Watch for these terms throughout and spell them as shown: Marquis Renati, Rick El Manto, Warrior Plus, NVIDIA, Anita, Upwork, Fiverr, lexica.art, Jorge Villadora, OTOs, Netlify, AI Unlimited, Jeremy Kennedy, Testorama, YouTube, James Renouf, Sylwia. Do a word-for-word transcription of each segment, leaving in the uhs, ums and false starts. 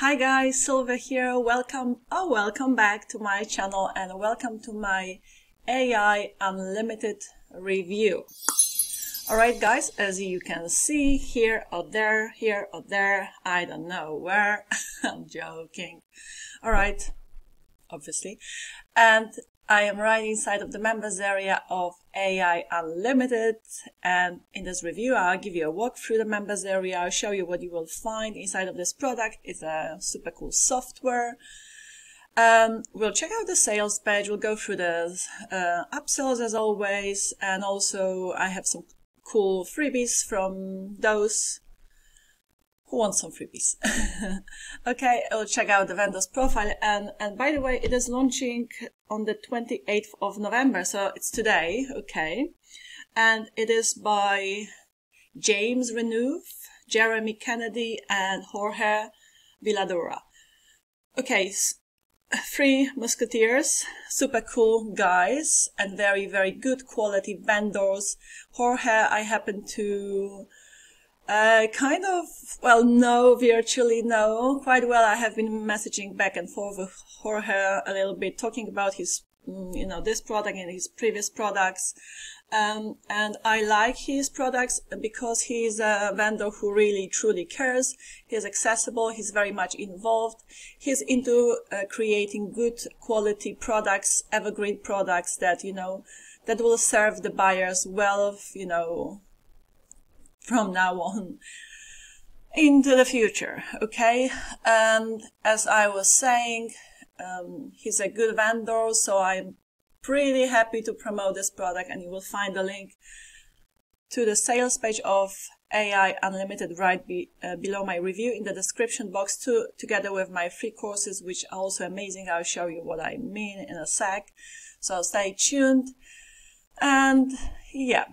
Hi guys, Sylwia here. Welcome or welcome back to my channel and welcome to my A I Unlimited review. Alright guys, as you can see, here or there, here or there, I don't know where, I'm joking. Alright, obviously. And I am right inside of the members area of A I Unlimited, and in this review I'll give you a walk through the members area. I'll show you what you will find inside of this product. It's a super cool software. Um, we'll check out the sales page, we'll go through the uh, upsells as always, and also I have some cool freebies from those who wants some freebies. Okay, I'll check out the vendor's profile, and and by the way, it is launching on the twenty-eighth of November, so it's today. Okay, and it is by James Renouf, Jeremy Kennedy and Jorge Villadora. Okay, three musketeers, super cool guys and very very good quality vendors. Jorge, I happen to Uh, kind of, well, no, virtually no, quite well. I have been messaging back and forth with Jorge a little bit, talking about his, you know, this product and his previous products. Um, and I like his products because he's a vendor who really, truly cares. He's accessible. He's very much involved. He's into uh, creating good quality products, evergreen products that, you know, that will serve the buyers well, you know, from now on into the future. Okay, and as I was saying, um, he's a good vendor, so I'm pretty happy to promote this product, and you will find the link to the sales page of A I Unlimited right be, uh, below my review in the description box, too, together with my free courses, which are also amazing. I'll show you what I mean in a sec, so stay tuned. And yeah,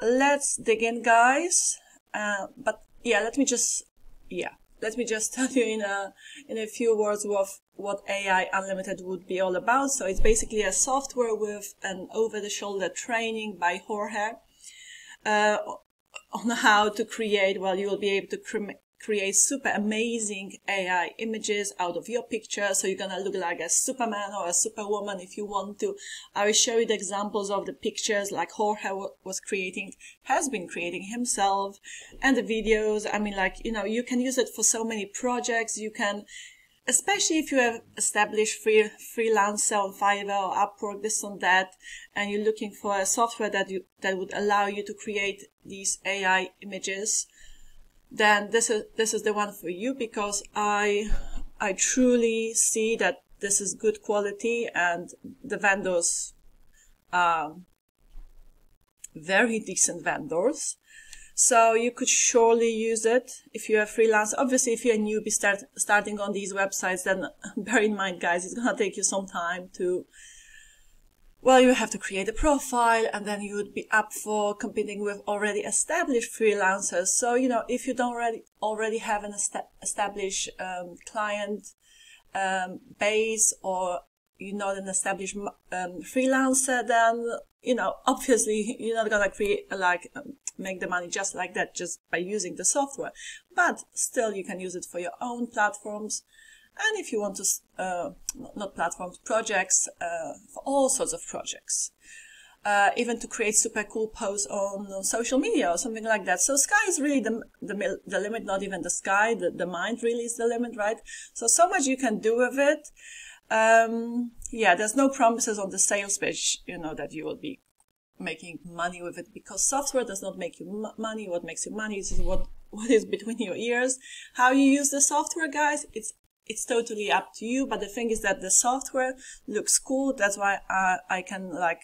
let's dig in, guys. Uh, but yeah, let me just yeah, let me just tell you in a in a few words what what A I Unlimited would be all about. So it's basically a software with an over-the-shoulder training by Jorge uh, on how to create. Well, you will be able to cre create super amazing A I images out of your picture. So you're gonna look like a Superman or a Superwoman if you want to. I will show you the examples of the pictures like Jorge was creating, has been creating himself, and the videos. I mean, like, you know, you can use it for so many projects. You can, especially if you have established free, freelancer on Fiverr or Upwork, this and that, and you're looking for a software that you, that would allow you to create these A I images, then this is this is the one for you, because I I truly see that this is good quality and the vendors are very decent vendors. So you could surely use it if you're a freelancer. Obviously, if you're a newbie start, starting on these websites, then bear in mind, guys, it's gonna take you some time to, well, you have to create a profile, and then you would be up for competing with already established freelancers. So, you know, if you don't already, already have an established um, client um, base, or you're not an established um, freelancer, then, you know, obviously you're not going to create, like, um, make the money just like that, just by using the software. But still, you can use it for your own platforms. And if you want to, uh, not platforms, projects, uh, for all sorts of projects, uh, even to create super cool posts on, on social media or something like that. So sky is really the, the, the limit, not even the sky, the, the mind really is the limit, right? So, so much you can do with it. Um, yeah, there's no promises on the sales page, you know, that you will be making money with it, because software does not make you money. What makes you money is what, what is between your ears. How you use the software, guys, it's It's totally up to you. But the thing is that the software looks cool. That's why I, I can like,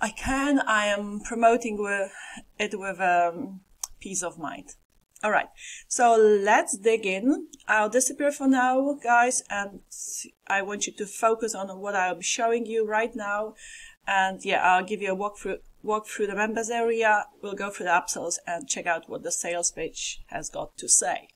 I can, I am promoting with it with um, peace of mind. All right. So let's dig in. I'll disappear for now, guys. And I want you to focus on what I'll be showing you right now. And yeah, I'll give you a walk through, walk through the members area. We'll go through the upsells and check out what the sales page has got to say.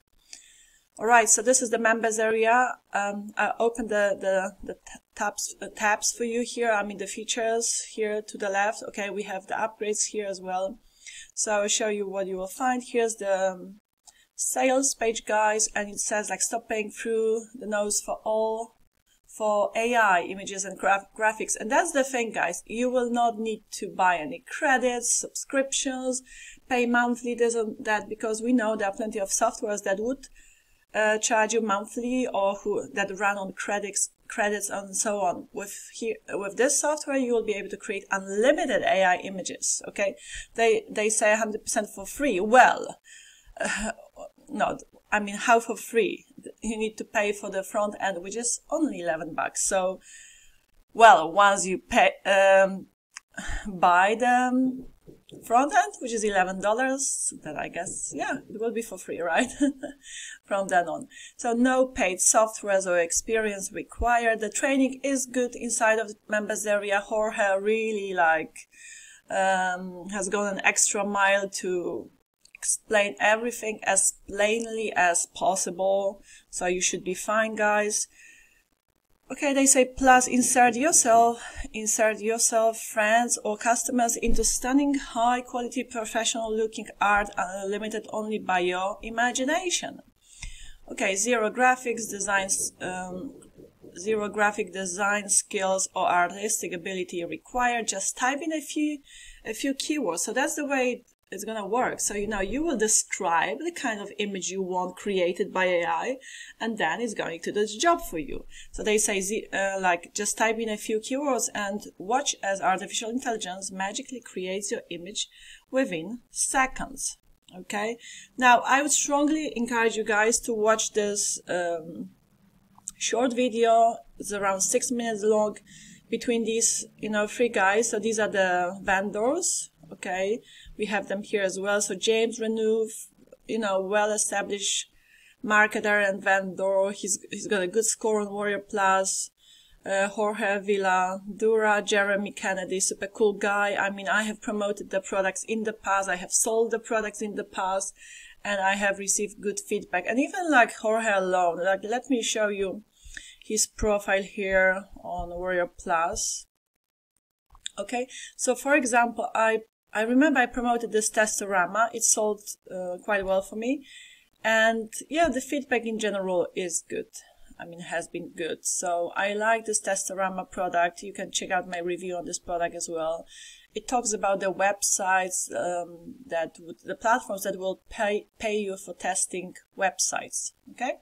All right, so this is the members area. Um, I opened the, the, the tabs, uh, tabs for you here. I mean, the features here to the left. Okay, we have the upgrades here as well. So I'll show you what you will find. Here's the um, sales page guys, and it says like stop paying through the nose for all for A I images and graf graphics. And that's the thing, guys, you will not need to buy any credits, subscriptions, pay monthly, this and that, because we know there are plenty of softwares that would uh, charge you monthly or who that run on credits credits and so on. With here with this software, you will be able to create unlimited A I images. Okay, they they say one hundred percent for free. Well, uh, no, I mean, how for free? You need to pay for the front end, which is only eleven bucks. So, well, once you pay um, buy the front end, which is eleven dollars, then I guess, yeah, it will be for free, right? From then on. So no paid softwares or experience required. The training is good inside of the members area. Jorge really like um, has gone an extra mile to explain everything as plainly as possible, so you should be fine, guys. Okay, they say plus insert yourself insert yourself friends or customers into stunning high quality professional looking art, limited only by your imagination. Okay, zero graphics designs um, zero graphic design skills or artistic ability required. Just type in a few a few keywords. So that's the way it it's gonna work. So, you know, you will describe the kind of image you want created by A I, and then it's going to do the job for you. So they say uh, like just type in a few keywords and watch as artificial intelligence magically creates your image within seconds. Okay, now I would strongly encourage you guys to watch this um, short video. It's around six minutes long between these, you know, three guys. So these are the vendors. Okay, we have them here as well. So James Renouf, you know, well-established marketer and vendor. He's he's got a good score on Warrior Plus. Uh, Jorge Villadora, Jeremy Kennedy, super cool guy. I mean, I have promoted the products in the past. I have sold the products in the past, and I have received good feedback. And even like Jorge alone, like let me show you his profile here on Warrior Plus. Okay, so for example, I. I remember I promoted this Testorama. It sold uh, quite well for me. And yeah, the feedback in general is good. I mean, has been good. So I like this Testorama product. You can check out my review on this product as well. It talks about the websites, um, that would, the platforms that will pay, pay you for testing websites. Okay.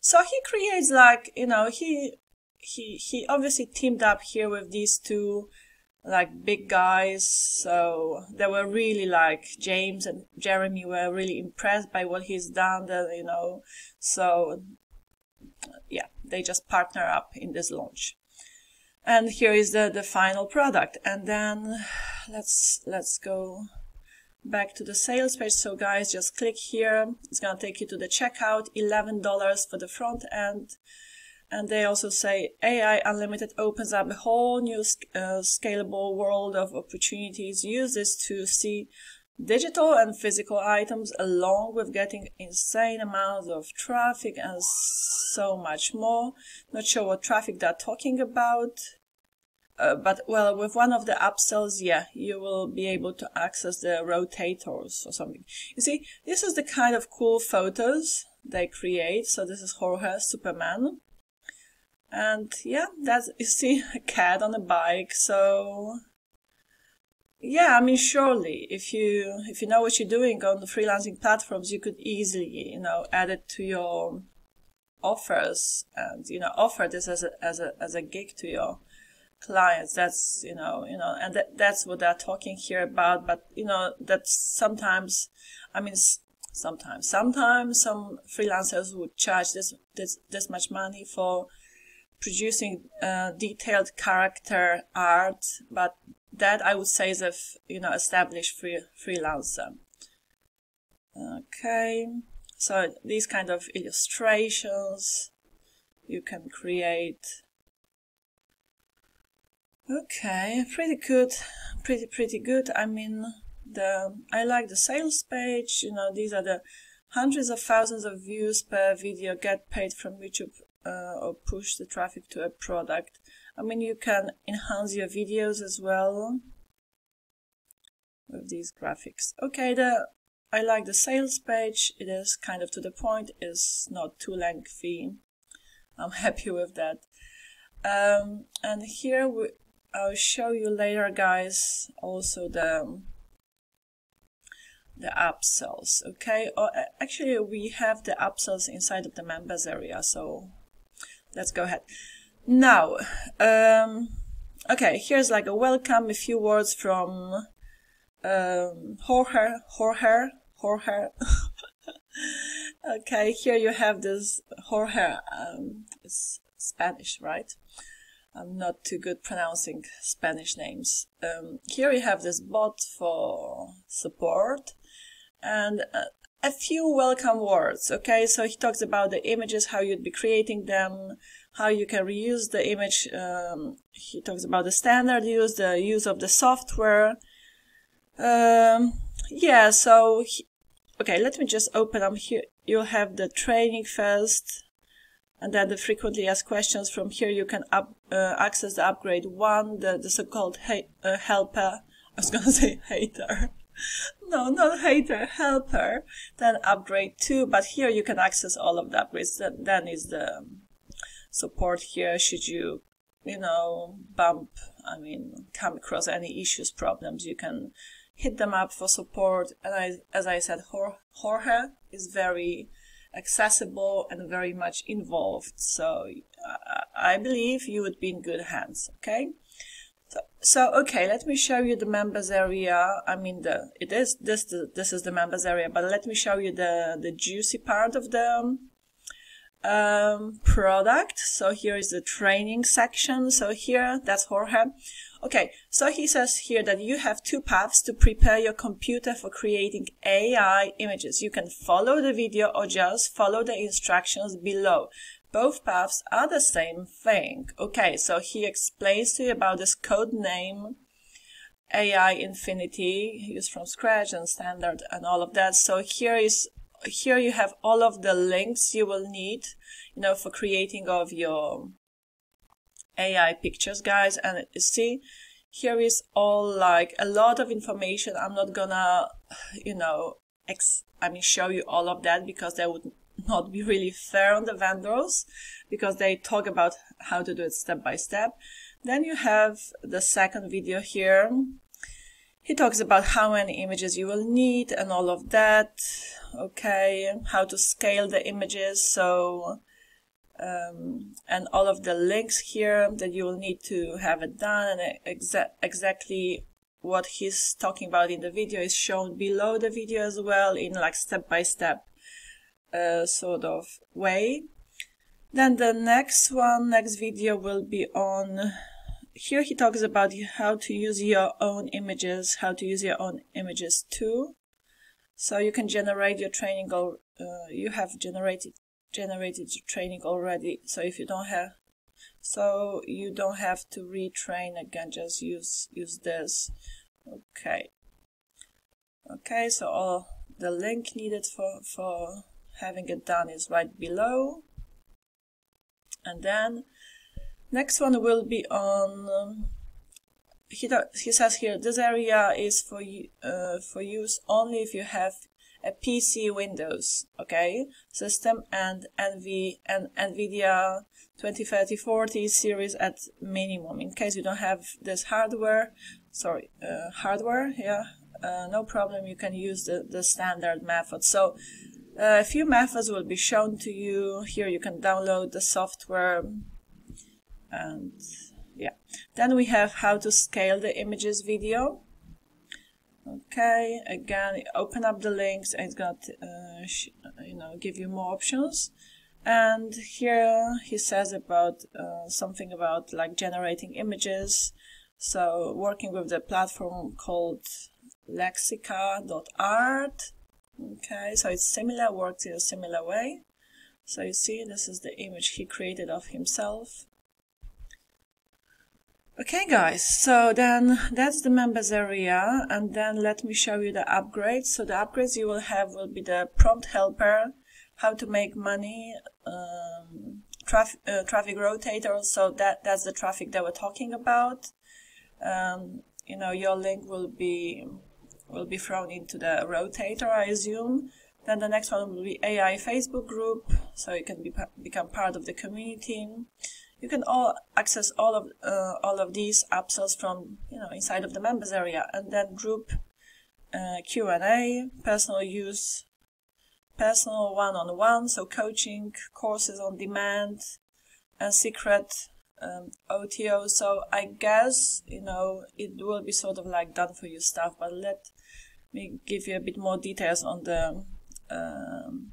So he creates like, you know, he, he, he obviously teamed up here with these two like big guys. So they were really like James and Jeremy were really impressed by what he's done there, you know. So yeah, they just partner up in this launch. And here is the the final product. And then let's let's go back to the sales page. So guys, just click here. It's gonna take you to the checkout. Eleven dollars for the front end. And they also say A I Unlimited opens up a whole new uh, scalable world of opportunities. Use this to see digital and physical items along with getting insane amounts of traffic and so much more. Not sure what traffic they're talking about. Uh, but, well, with one of the upsells, yeah, you will be able to access the rotators or something. You see, this is the kind of cool photos they create. So this is Jorge, Superman. And yeah, that's, you see, a cat on a bike. So yeah, I mean, surely if you if you know what you're doing on the freelancing platforms, you could easily, you know, add it to your offers and, you know, offer this as a as a as a gig to your clients. That's, you know, you know, and that, that's what they're talking here about. But, you know, that's sometimes, I mean, sometimes sometimes some freelancers would charge this this this much money for producing uh, detailed character art, but that I would say is a, you know, established free, freelancer. Okay, so these kind of illustrations you can create. Okay, pretty good, pretty pretty good. I mean, the I like the sales page. You know, these are the hundreds of thousands of views per video get paid from YouTube. Uh, or push the traffic to a product. I mean, you can enhance your videos as well with these graphics. Okay, the I like the sales page. It is kind of to the point. It's not too lengthy. I'm happy with that. Um, and here we, I'll show you later, guys, also the the upsells. Okay, or actually we have the upsells inside of the members area, so let's go ahead now. Um, okay, here's like a welcome, a few words from um, Jorge, Jorge, Jorge. Okay, here you have this Jorge. Um, it's Spanish, right? I'm not too good pronouncing Spanish names. Um, here you have this bot for support and uh, a few welcome words. Okay, so he talks about the images, how you'd be creating them, how you can reuse the image. Um, he talks about the standard use, the use of the software. Um, yeah, so, he, okay, let me just open up here. You'll have the training first. And then the frequently asked questions. From here you can up, uh, access the upgrade one, the, the so-called uh, helper. I was going to say hater. No, not hater, helper. Then upgrade two, but here you can access all of the upgrades. Then, then is the support here, should you, you know, bump, I mean, come across any issues, problems, you can hit them up for support. And I, as I said, Jorge is very accessible and very much involved, so uh, I believe you would be in good hands. Okay, so, so okay, let me show you the members area. I mean, the it is this the, this is the members area, but let me show you the the juicy part of the um, product. So here is the training section. So here, that's Jorge. Okay, so he says here that you have two paths to prepare your computer for creating A I images. You can follow the video or just follow the instructions below. Both paths are the same thing. Okay, so he explains to you about this code name, A I Infinity, used from scratch and standard and all of that. So here is, here you have all of the links you will need, you know, for creating of your A I pictures, guys. And you see, here is all like a lot of information. I'm not gonna, you know, ex I mean, show you all of that, because that would not be really fair on the vendors, because they talk about how to do it step by step. Then you have the second video here. He talks about how many images you will need and all of that. Okay, how to scale the images. So Um, and all of the links here that you will need to have it done, and exa exactly what he's talking about in the video is shown below the video as well, in like step-by-step -step, uh, sort of way. Then the next one, next video will be on, here he talks about how to use your own images, how to use your own images too. So you can generate your training, or uh, you have generated generated training already, so if you don't have, so you don't have to retrain again, just use use this. Okay, okay, so all the link needed for for having it done is right below. And then next one will be on um, he he says here this area is for you uh, for use only if you have a P C, Windows, okay, system, and N V and NVIDIA twenty thirty forty series at minimum. In case you don't have this hardware, sorry, uh, hardware, yeah, uh, no problem. You can use the, the standard method. So uh, a few methods will be shown to you. Here you can download the software, and yeah. Then we have how to scale the images video. Okay, again, open up the links, and it's gonna uh, sh you know, give you more options. And here he says about uh, something about like generating images. So working with the platform called lexica dot art. Okay, so it's similar, works in a similar way. So you see, this is the image he created of himself. Okay, guys, so then that's the members area, and then let me show you the upgrades. So the upgrades you will have will be the prompt helper, how to make money, um, traf uh, traffic rotator, so that, that's the traffic that we're talking about. Um, you know, your link will be will be thrown into the rotator, I assume. Then the next one will be A I Facebook group, so you can be, become part of the community. You can all access all of uh, all of these upsells from you know inside of the members area, and then group uh, Q and A, personal use, personal one-on-one, so coaching, courses on demand, and secret um, O T O. So I guess you know it will be sort of like done for you stuff. But let me give you a bit more details on the. Um,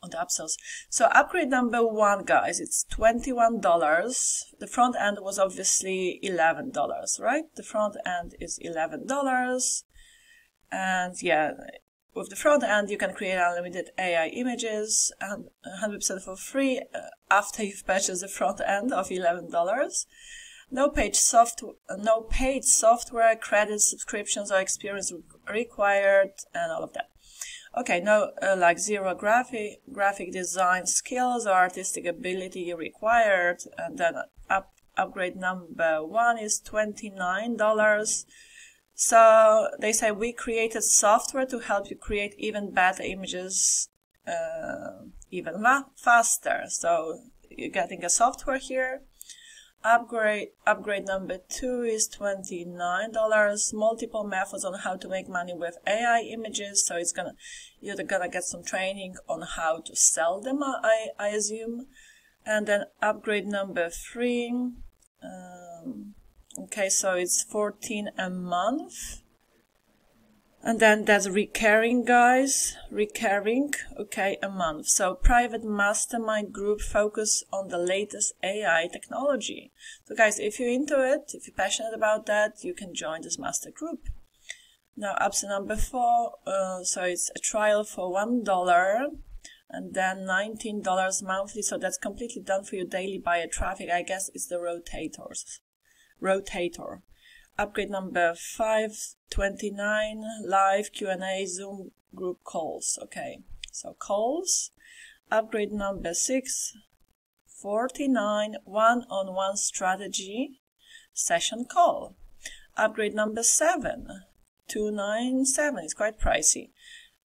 on the upsells. So upgrade number one, guys, it's twenty-one dollars. The front end was obviously eleven dollars, right? The front end is eleven dollars. And yeah, with the front end, you can create unlimited A I images and one hundred percent for free after you've purchased the front end of eleven dollars. No paid software, no paid software, credits, subscriptions or experience required and all of that. Okay, no, uh, like zero graphic, graphic design skills or artistic ability required. And then up, upgrade number one is twenty-nine dollars. So they say we created software to help you create even better images, uh, even ma- faster. So you're getting a software here. Upgrade, upgrade number two is twenty-nine dollars. Multiple methods on how to make money with A I images. So it's gonna, you're gonna get some training on how to sell them, I, I assume. And then upgrade number three. Um, okay, so it's fourteen dollars a month. And then that's recurring, guys, recurring, okay, a month. So private mastermind group focus on the latest A I technology. So guys, if you're into it, if you're passionate about that, you can join this master group. Now, upsell number four, uh, so it's a trial for one dollar and then nineteen dollars monthly. So that's completely done for you daily by a traffic. I guess it's the rotators, rotator. Upgrade number five twenty-nine, live Q and A Zoom group calls. Okay, so calls. Upgrade number six forty-nine, one-on-one strategy session call. Upgrade number seven two ninety-seven, it's quite pricey.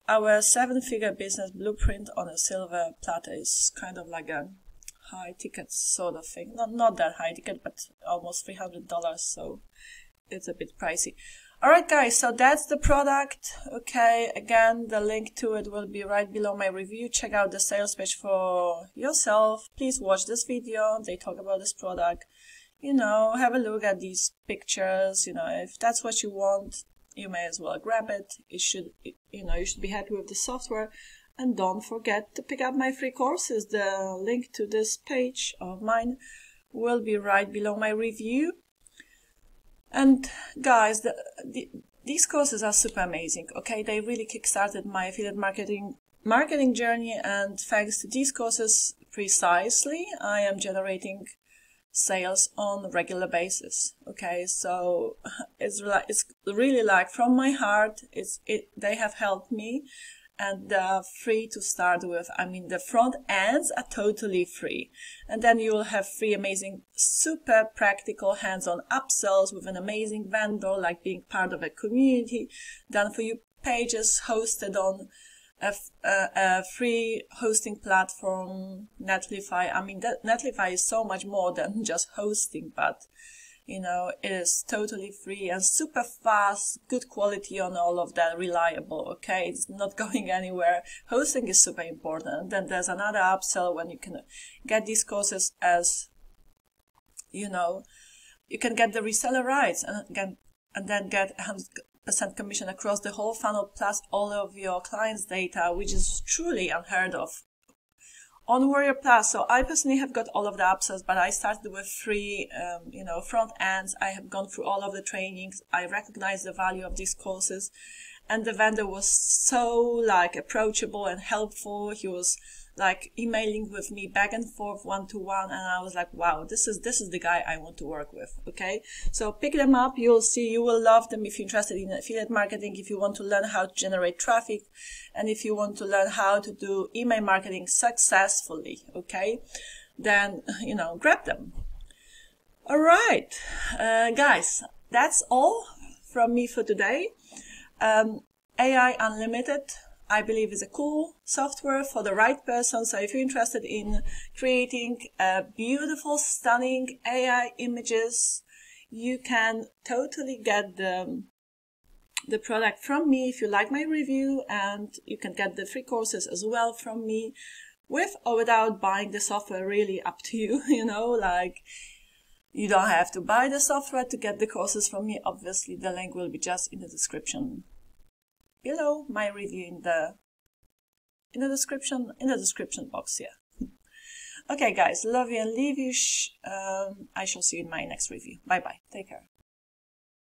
Our seven-figure business blueprint on a silver platter is kind of like a high ticket sort of thing. Not, not that high ticket, but almost three hundred dollars, so it's a bit pricey. All right, guys, so that's the product. Okay, again, the link to it will be right below my review. Check out the sales page for yourself. Please watch this video. They talk about this product. You know, have a look at these pictures. You know, if that's what you want, you may as well grab it. It should, you know, you should be happy with the software. And don't forget to pick up my free courses. The link to this page of mine will be right below my review. And guys, the, the, these courses are super amazing. Okay, they really kickstarted my affiliate marketing marketing journey, and thanks to these courses precisely, I am generating sales on a regular basis. Okay, so it's like, it's really like from my heart. It's it. They have helped me, and they're free to start with. I mean, the front ends are totally free. And then you will have three amazing, super practical hands-on upsells with an amazing vendor, like being part of a community, done for you pages hosted on a, a, a free hosting platform, Netlify. I mean, that, Netlify is so much more than just hosting, but you know, it is totally free and super fast, good quality on all of that, reliable, okay? It's not going anywhere. Hosting is super important. Then there's another upsell when you can get these courses as, you know, you can get the reseller rights and, again, and then get one hundred percent commission across the whole funnel plus all of your clients' data, which is truly unheard of. On Warrior Plus, so I personally have got all of the upsells, but I started with three, um, you know, front ends. I have gone through all of the trainings. I recognize the value of these courses, and the vendor was so like approachable and helpful. He was like emailing with me back and forth, one to one, and I was like, wow, this is this is the guy I want to work with. Okay, so pick them up. You'll see, you will love them if you're interested in affiliate marketing, if you want to learn how to generate traffic, and if you want to learn how to do email marketing successfully. Okay, then you know, grab them. All right, uh, guys, that's all from me for today. Um, A I Unlimited, I believe, is a cool software for the right person. So if you're interested in creating uh, beautiful, stunning A I images, you can totally get the, the product from me if you like my review, and you can get the free courses as well from me, with or without buying the software, really up to you, you know, like you don't have to buy the software to get the courses from me. Obviously, the link will be just in the description below my review in the in the description in the description box here. Yeah. Okay guys, love you and leave you. Sh um, I shall see you in my next review. Bye bye. Take care.